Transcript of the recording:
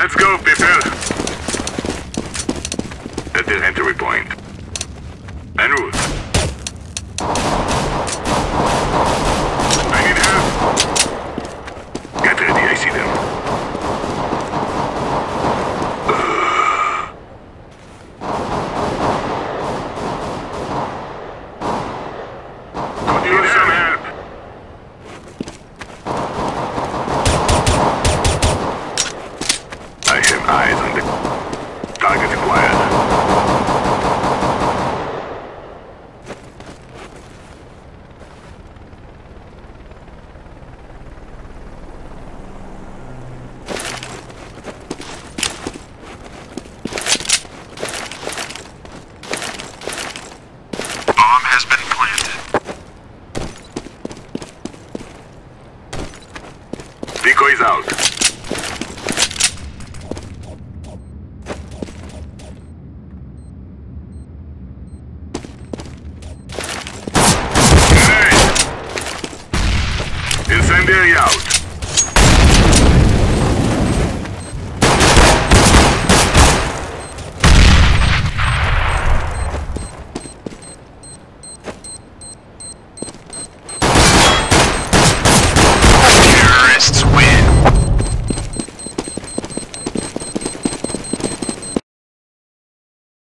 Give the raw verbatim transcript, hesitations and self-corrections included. Let's go, people! At the entry point. En route. I need help! Get ready, I see them. Eyes on the target acquired.